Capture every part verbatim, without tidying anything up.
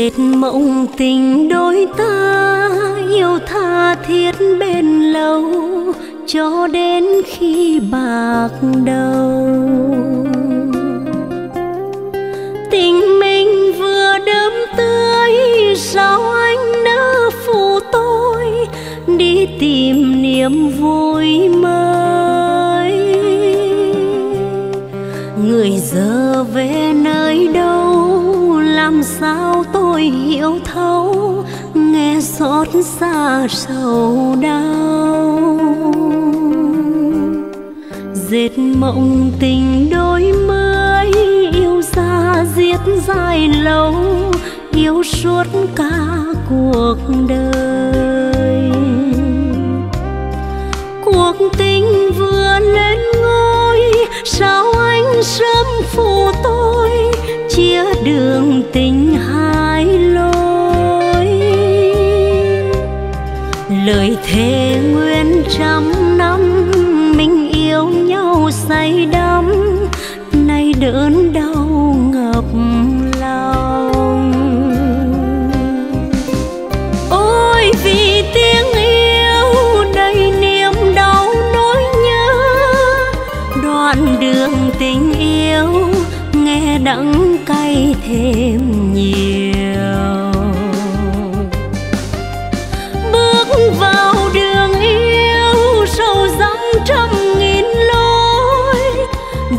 dệt mộng tình đôi ta yêu tha thiết bên lâu cho đến khi bạc đầu. Tình mình vừa đơm tươi sao anh nỡ phụ tôi đi tìm niềm vui mới. Người giờ về nơi đâu làm sao tôi hiểu thấu nghe xót xa sầu đau. Dệt mộng tình đôi mới yêu xa giết dài lâu yêu suốt cả cuộc đời. Cuộc tình vừa lên ngôi sao anh sớm phụ tôi chia đường tình hai lối. Lời thề nguyên trăm năm mình yêu nhau say đắm nay đớn đau ngập lòng. Ôi vì tiếng yêu đầy niềm đau nỗi nhớ đoạn đường tình yêu nghe đắng cay thêm nhiều. Bước vào đường yêu sâu dẫm trăm nghìn lối,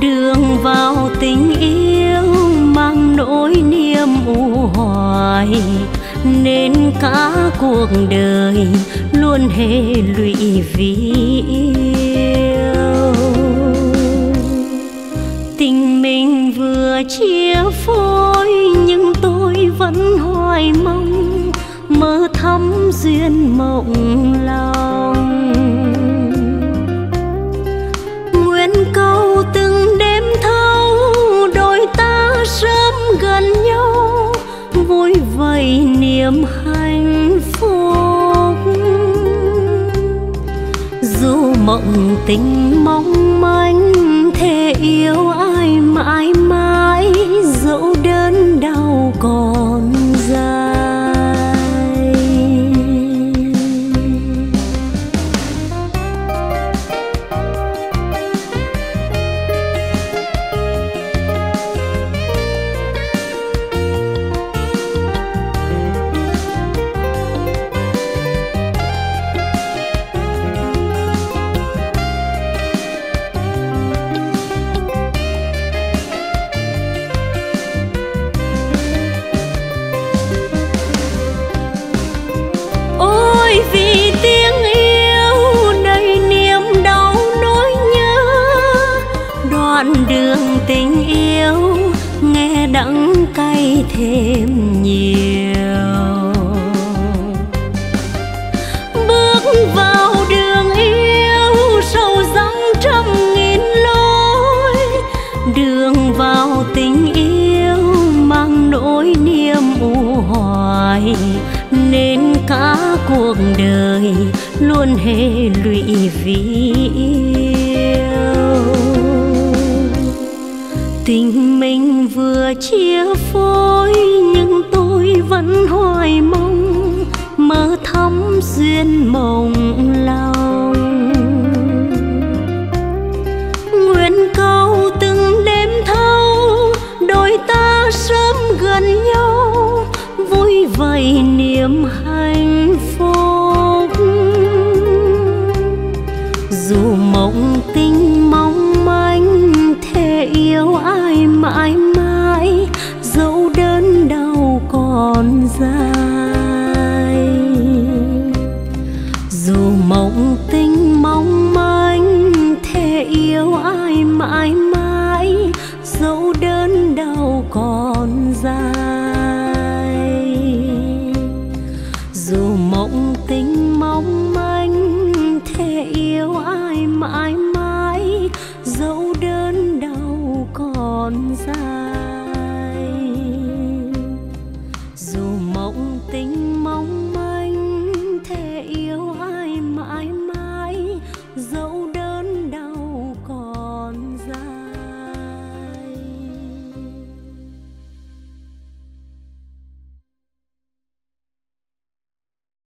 đường vào tình yêu mang nỗi niềm u hoài nên cả cuộc đời luôn hệ lụy vì yêu. Tình mình vừa chia phôi nhưng tôi vẫn hoài mong mơ thắm duyên mộng lòng. Nguyện cầu từng đêm thâu đôi ta sớm gần nhau vui vầy niềm hạnh phúc. Dù mộng tình mong manh thề yêu ai mãi mãi dẫu đớn đau còn dài. Vì tiếng yêu đầy niềm đau nỗi nhớ đoạn đường tình yêu nghe đắng cay thêm nhiều. Bước vào đường yêu sâu dẫm trăm nghìn lối, đường vào tình yêu mang nỗi niềm u hoài nên cả cuộc đời luôn hệ lụy vì yêu. Tình mình vừa chia phôi nhưng tôi vẫn hoài mong mơ thắm duyên mộng lòng. Nguyện cầu từng đêm thâu đôi ta sớm gần nhau vui vầy niềm hạnh phúc. Dù mộng tình mong manh thề yêu ai mãi mãi dẫu đớn đau còn dài. Dù mộng tình mong manh thề yêu ai mãi mãi dẫu đớn đau còn dài. Dù mộng tình mong manh thề yêu ai mãi mãi dẫu đớn đau còn dài.